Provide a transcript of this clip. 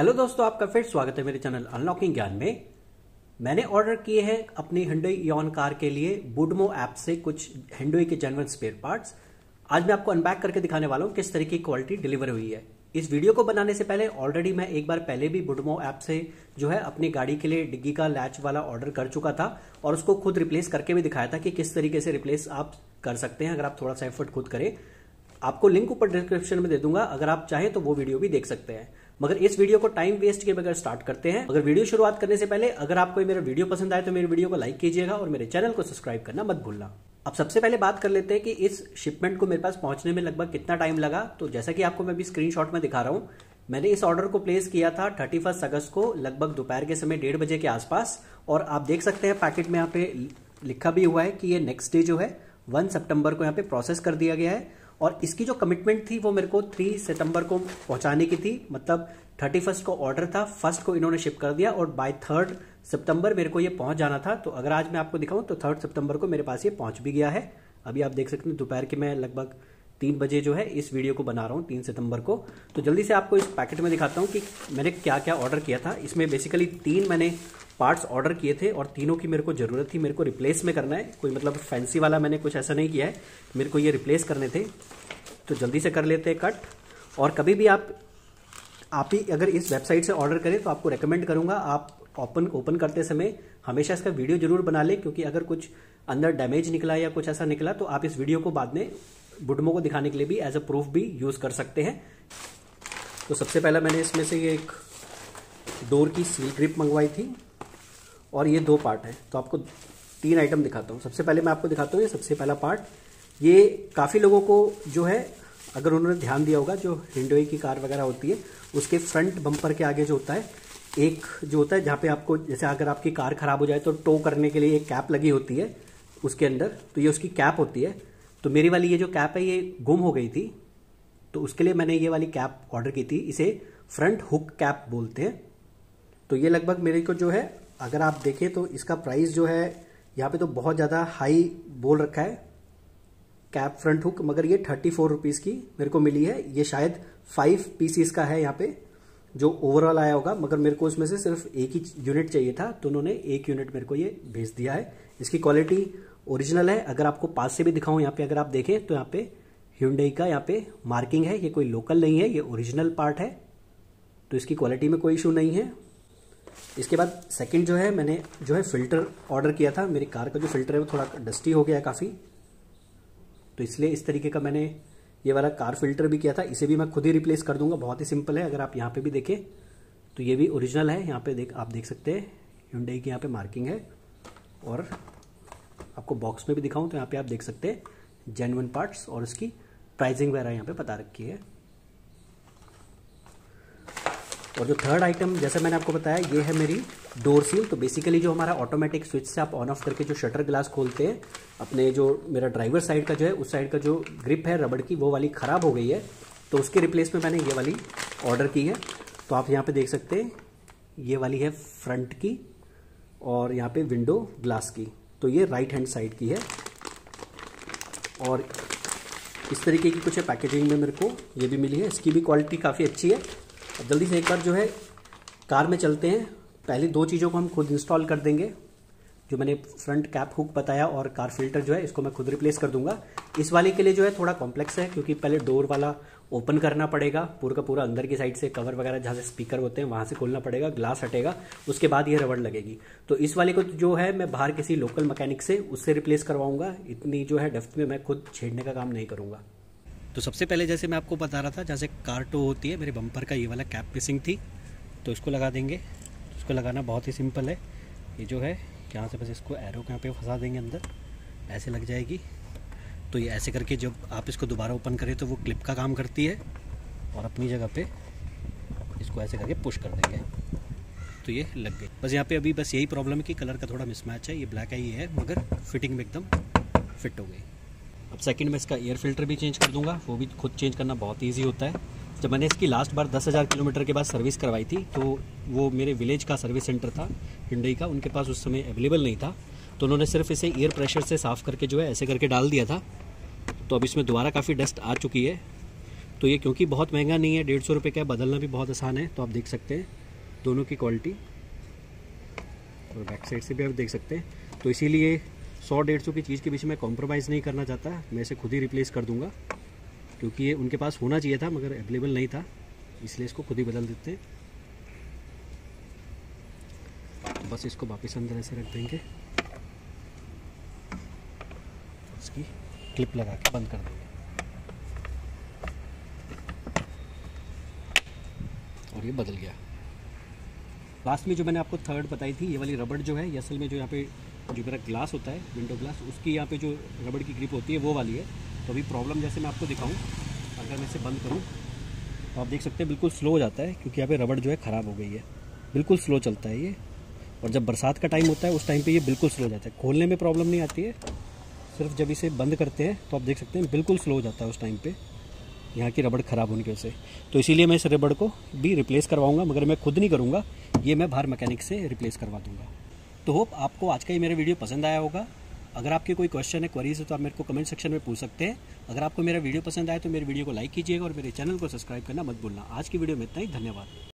Hello दोस्तों, आपका फिर स्वागत है मेरे चैनल अनलॉकिंग ज्ञान में। मैंने ऑर्डर किए हैं अपनी Hyundai Ion कार के लिए बुडमो ऐप से कुछ Hyundai के जेन्युइन स्पेयर पार्ट्स। आज मैं आपको अनबैक करके दिखाने वाला हूं किस तरीके की क्वालिटी डिलीवर हुई है। इस वीडियो को बनाने से पहले ऑलरेडी मैं एक बार पहले भी बुडमो ऐप से जो है अपनी गाड़ी के लिए डिग्गी का लैच वाला ऑर्डर कर चुका था और उसको खुद रिप्लेस करके भी दिखाया था कि किस तरीके से रिप्लेस आप कर सकते हैं अगर आप थोड़ा सा एफर्ट खुद करें। आपको लिंक ऊपर डिस्क्रिप्शन में दे दूंगा, अगर आप चाहें तो वो वीडियो भी देख सकते हैं। मगर इस वीडियो को टाइम वेस्ट किए बगैर स्टार्ट करते हैं। अगर वीडियो शुरुआत करने से पहले अगर आपको मेरा वीडियो पसंद आए तो मेरे वीडियो को लाइक कीजिएगा और मेरे चैनल को सब्सक्राइब करना मत भूलना। अब सबसे पहले बात कर लेते हैं कि इस शिपमेंट को मेरे पास पहुंचने में लगभग कितना टाइम लगा। तो जैसा कि आपको मैं अभी स्क्रीनशॉट में दिखा रहा हूँ, मैंने इस ऑर्डर को प्लेस किया था 31 अगस्त को लगभग दोपहर के समय 1:30 बजे के आसपास। और आप देख सकते हैं पैकेट में यहाँ पे लिखा भी हुआ है कि ये नेक्स्ट डे जो है 1 सितंबर को यहाँ पे प्रोसेस कर दिया गया है। और इसकी जो कमिटमेंट थी वो मेरे को 3 सितंबर को पहुंचाने की थी, मतलब 31 को ऑर्डर था, 1 को इन्होंने शिप कर दिया और बाय 3 सितंबर मेरे को ये पहुंच जाना था। तो अगर आज मैं आपको दिखाऊं तो 3 सितंबर को मेरे पास ये पहुंच भी गया है। अभी आप देख सकते हैं दोपहर के मैं लगभग 3 बजे जो है इस वीडियो को बना रहा हूँ 3 सितंबर को। तो जल्दी से आपको इस पैकेट में दिखाता हूँ कि मैंने क्या क्या ऑर्डर किया था। इसमें बेसिकली 3 मैंने पार्ट्स ऑर्डर किए थे और तीनों की मेरे को ज़रूरत थी, मेरे को रिप्लेस में करना है। कोई मतलब फैंसी वाला मैंने कुछ ऐसा नहीं किया है, मेरे को ये रिप्लेस करने थे। तो जल्दी से कर लेते हैं कट। और कभी भी आप ही अगर इस वेबसाइट से ऑर्डर करें तो आपको रेकमेंड करूँगा आप ओपन करते समय हमेशा इसका वीडियो जरूर बना लें, क्योंकि अगर कुछ अंदर डैमेज निकला या कुछ ऐसा निकला तो आप इस वीडियो को बाद में बुडमो को दिखाने के लिए भी एज अ प्रूफ भी यूज़ कर सकते हैं। तो सबसे पहला मैंने इसमें से ये एक डोर की सील ग्रिप मंगवाई थी और ये 2 पार्ट हैं। तो आपको 3 आइटम दिखाता हूँ। सबसे पहले मैं आपको दिखाता हूँ ये सबसे पहला पार्ट। ये काफ़ी लोगों को जो है अगर उन्होंने ध्यान दिया होगा, जो Hyundai की कार वगैरह होती है उसके फ्रंट बम्पर के आगे जो होता है एक जो होता है जहाँ पे आपको जैसे अगर आपकी कार ख़राब हो जाए तो टो करने के लिए एक कैप लगी होती है उसके अंदर, तो ये उसकी कैप होती है। तो मेरी वाली ये जो कैप है ये गुम हो गई थी, तो उसके लिए मैंने ये वाली कैप ऑर्डर की थी। इसे फ्रंट हुक कैप बोलते हैं। तो ये लगभग मेरे को जो है अगर आप देखें तो इसका प्राइस जो है यहाँ पे तो बहुत ज़्यादा हाई बोल रखा है कैप फ्रंट हुक, मगर ये 34 रुपीज़ की मेरे को मिली है। ये शायद 5 पीसीस का है यहाँ पे जो ओवरऑल आया होगा, मगर मेरे को उसमें से सिर्फ 1 ही यूनिट चाहिए था तो उन्होंने 1 यूनिट मेरे को ये भेज दिया है। इसकी क्वालिटी ओरिजिनल है। अगर आपको पास से भी दिखाऊँ यहाँ पर अगर आप देखें तो यहाँ पर Hyundai का यहाँ पे मार्किंग है, ये कोई लोकल नहीं है, ये ओरिजिनल पार्ट है। तो इसकी क्वालिटी में कोई इशू नहीं है। इसके बाद सेकंड जो है मैंने जो है फ़िल्टर ऑर्डर किया था। मेरी कार का जो फ़िल्टर है वो थोड़ा डस्टी हो गया है काफ़ी, तो इसलिए इस तरीके का मैंने ये वाला कार फ़िल्टर भी किया था। इसे भी मैं खुद ही रिप्लेस कर दूंगा, बहुत ही सिंपल है। अगर आप यहाँ पे भी देखें तो ये भी ओरिजिनल है, यहाँ पे आप देख सकते हैं Hyundai की यहाँ पे मार्किंग है। और आपको बॉक्स में भी दिखाऊँ तो यहाँ पर आप देख सकते हैं जेन्युइन पार्ट्स और उसकी प्राइसिंग वगैरह यहाँ पर बता रखी है। और जो थर्ड आइटम जैसे मैंने आपको बताया ये है मेरी डोर सील। तो बेसिकली जो हमारा ऑटोमेटिक स्विच से आप ऑन ऑफ करके जो शटर ग्लास खोलते हैं, अपने जो मेरा ड्राइवर साइड का जो है उस साइड का जो ग्रिप है रबड़ की वो वाली ख़राब हो गई है, तो उसके रिप्लेस में मैंने ये वाली ऑर्डर की है। तो आप यहाँ पे देख सकते हैं ये वाली है फ्रंट की और यहाँ पर विंडो ग्लास की, तो ये राइट हैंड साइड की है। और इस तरीके की कुछ पैकेजिंग में मेरे को ये भी मिली है, इसकी भी क्वालिटी काफ़ी अच्छी है। अब जल्दी से एक बार जो है कार में चलते हैं। पहले 2 चीज़ों को हम खुद इंस्टॉल कर देंगे, जो मैंने फ्रंट कैप हुक बताया और कार फिल्टर जो है इसको मैं खुद रिप्लेस कर दूंगा। इस वाले के लिए जो है थोड़ा कॉम्प्लेक्स है, क्योंकि पहले डोर वाला ओपन करना पड़ेगा, पूरा का पूरा अंदर की साइड से कवर वगैरह जहाँ से स्पीकर होते हैं वहाँ से खोलना पड़ेगा, ग्लास हटेगा, उसके बाद ये रबड़ लगेगी। तो इस वाले को जो है मैं बाहर किसी लोकल मैकेनिक से उससे रिप्लेस करवाऊँगा, इतनी जो है डेप्थ में मैं खुद छेड़ने का काम नहीं करूँगा। तो सबसे पहले जैसे मैं आपको बता रहा था, जैसे कार टो होती है, मेरे बम्पर का ये वाला कैप मिसिंग थी तो इसको लगा देंगे। इसको लगाना बहुत ही सिंपल है। ये जो है यहाँ से बस इसको एरो के यहाँ पे फंसा देंगे अंदर, ऐसे लग जाएगी। तो ये ऐसे करके जब आप इसको दोबारा ओपन करें तो वो क्लिप का काम करती है, और अपनी जगह पर इसको ऐसे करके पुश कर देंगे तो ये लग गई। बस यहाँ पर अभी बस यही प्रॉब्लम है कि कलर का थोड़ा मिसमैच है, ये ब्लैक है ये है, मगर फिटिंग में एकदम फिट हो गई। अब सेकंड में इसका एयर फिल्टर भी चेंज कर दूंगा, वो भी खुद चेंज करना बहुत इजी होता है। जब मैंने इसकी लास्ट बार 10,000 किलोमीटर के बाद सर्विस करवाई थी तो वो मेरे विलेज का सर्विस सेंटर था Hyundai का, उनके पास उस समय अवेलेबल नहीं था, तो उन्होंने सिर्फ इसे एयर प्रेशर से साफ़ करके जो है ऐसे करके डाल दिया था। तो अब इसमें दोबारा काफ़ी डस्ट आ चुकी है, तो ये क्योंकि बहुत महंगा नहीं है, 150 रुपये का, बदलना भी बहुत आसान है। तो आप देख सकते हैं दोनों की क्वालिटी, और बैक साइड से भी आप देख सकते हैं। तो इसीलिए 100-150 की चीज़ के बीच में कॉम्प्रोमाइज़ नहीं करना चाहता, मैं इसे खुद ही रिप्लेस कर दूंगा, क्योंकि ये उनके पास होना चाहिए था मगर अवेलेबल नहीं था, इसलिए इसको खुद ही बदल देते हैं। बस इसको वापस अंदर ऐसे रख देंगे, इसकी क्लिप लगा के बंद कर देंगे, और ये बदल गया। लास्ट में जो मैंने आपको थर्ड बताई थी, ये वाली रबड़ जो है, ये असल में जो यहाँ पे जो मेरा ग्लास होता है, विंडो ग्लास, उसकी यहाँ पे जो रबड़ की ग्रिप होती है वो वाली है। तो अभी प्रॉब्लम जैसे मैं आपको दिखाऊं, अगर मैं इसे बंद करूं तो आप देख सकते हैं बिल्कुल स्लो हो जाता है, क्योंकि यहाँ पे रबड़ जो है ख़राब हो गई है, बिल्कुल स्लो चलता है ये। और जब बरसात का टाइम होता है उस टाइम पर ये बिल्कुल स्लो हो जाता है, खोलने में प्रॉब्लम नहीं आती है, सिर्फ जब इसे बंद करते हैं तो आप देख सकते हैं बिल्कुल स्लो हो जाता है उस टाइम पर, यहाँ की रबड़ ख़राब होने की वजह से। तो इसीलिए मैं इस रबड़ को भी रिप्लेस करवाऊंगा, मगर मैं खुद नहीं करूँगा, ये मैं बाहर मैकेनिक से रिप्लेस करवा दूँगा। तो होप आपको आज का ये मेरा वीडियो पसंद आया होगा। अगर आपके कोई क्वेश्चन है, क्वेरीज है, तो आप मेरे को कमेंट सेक्शन में पूछ सकते हैं। अगर आपको मेरा वीडियो पसंद आया तो मेरे वीडियो को लाइक कीजिएगा और मेरे चैनल को सब्सक्राइब करना मत भूलना। आज की वीडियो में इतना ही, धन्यवाद।